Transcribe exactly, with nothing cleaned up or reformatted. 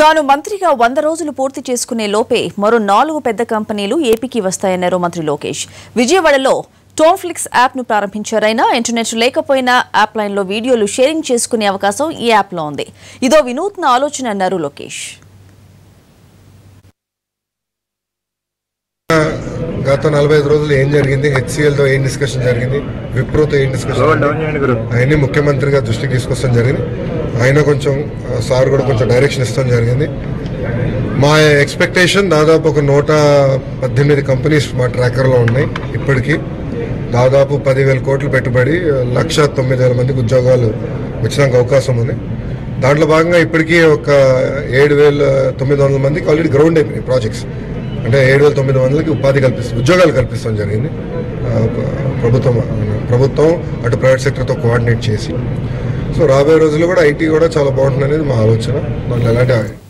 తాను మంత్రిగా వంద రోజులు పూర్తి చేసుకునే లోపే మరో నాలుగు పెద్ద కంపెనీలు ఏపీకి వస్తాయన్నారు మంత్రి లోకేష్. విజయవాడలో టోన్ఫ్లిక్స్ యాప్ ను ప్రారంభించారైనా ఇంటర్నెట్ లేకపోయినా యాప్ లైన్ లో వీడియోలు షేరింగ్ చేసుకునే అవకాశం ఈ యాప్ లో ఉంది. ఇదో వినూత్న ఆలోచన అన్నారు లోకేష్. గత నలభై ఐదు రోజులు ఏం జరిగింది, హెచ్సిఎల్ తో ఏం డిస్కషన్ జరిగింది, విప్రో తో ఏం డిస్కషన్ అయింది, ముఖ్యమంత్రి గారి దృష్టికి తీసుకొస్తాం జరిగింది. ఆయన కొంచెం సార్ కూడా కొంచెం డైరెక్షన్ ఇస్తాం జరిగింది. మా ఎక్స్పెక్టేషన్ దాదాపు ఒక నూట పద్దెనిమిది కంపెనీస్ మా ట్రాకర్లో ఉన్నాయి. ఇప్పటికీ దాదాపు పదివేల కోట్లు పెట్టుబడి, లక్ష తొమ్మిది వేల మందికి ఉద్యోగాలు వచ్చడానికి అవకాశం ఉంది. దాంట్లో భాగంగా ఇప్పటికీ ఒక ఏడు వేల తొమ్మిది వందల మందికి ఆల్రెడీ గ్రౌండ్ అయిపోయినాయి ప్రాజెక్ట్స్. అంటే ఏడు వేల తొమ్మిది వందలకి ఉపాధి కల్పిస్తుంది, ఉద్యోగాలు కల్పిస్తాం జరిగింది. ప్రభుత్వం ప్రభుత్వం అటు ప్రైవేట్ సెక్టర్తో కోఆర్డినేట్ చేసి, సో రాబోయే రోజుల్లో కూడా ఐటీ కూడా చాలా బాగుంటుంది అనేది మా ఆలోచన. దాంట్లో ఎలాంటి